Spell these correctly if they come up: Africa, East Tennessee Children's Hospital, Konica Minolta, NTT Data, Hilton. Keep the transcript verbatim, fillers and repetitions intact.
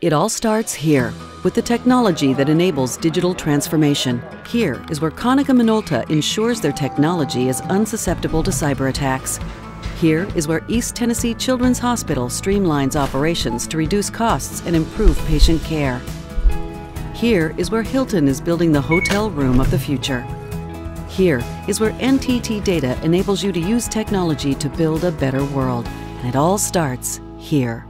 It all starts here, with the technology that enables digital transformation. Here is where Konica Minolta ensures their technology is unsusceptible to cyber attacks. Here is where East Tennessee Children's Hospital streamlines operations to reduce costs and improve patient care. Here is where Hilton is building the hotel room of the future. Here is where N T T Data enables you to use technology to build a better world. And it all starts here.